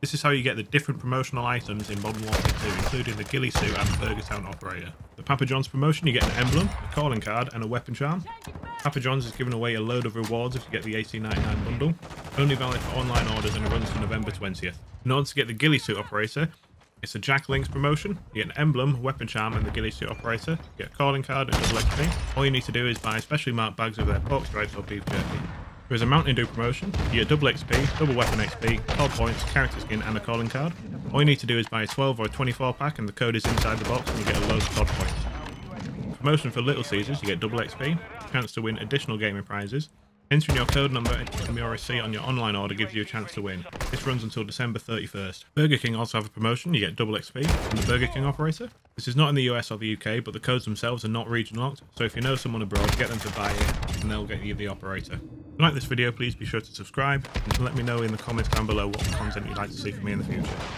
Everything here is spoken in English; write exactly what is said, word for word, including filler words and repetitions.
This is how you get the different promotional items in Modern Warfare two, including the Ghillie Suit and Burgertown Operator. The Papa John's promotion, you get an emblem, a calling card, and a weapon charm. Papa John's is giving away a load of rewards if you get the A C ninety-nine bundle. Only valid for online orders and it runs to November twentieth. In order to get the Ghillie Suit Operator, it's a Jack-o'-Links promotion. You get an emblem, weapon charm, and the Ghillie Suit Operator. You get a calling card and double X P. All you need to do is buy specially marked bags of their pork stripes or beef jerky. There is a Mountain Dew promotion. You get double X P, double weapon X P, card points, character skin, and a calling card. All you need to do is buy a twelve or a twenty-four pack, and the code is inside the box, and you get a load of C O D points. Promotion for Little Caesars. You get double X P, chance to win additional gaming prizes. Entering your code number and your receipt on your online order gives you a chance to win. This runs until December thirty-first. Burger King also have a promotion. You get double X P from the Burger King Operator. This is not in the U S or the U K, but the codes themselves are not region locked, so if you know someone abroad, get them to buy it and they'll get you the Operator. If you like this video, please be sure to subscribe and let me know in the comments down below what content you'd like to see from me in the future.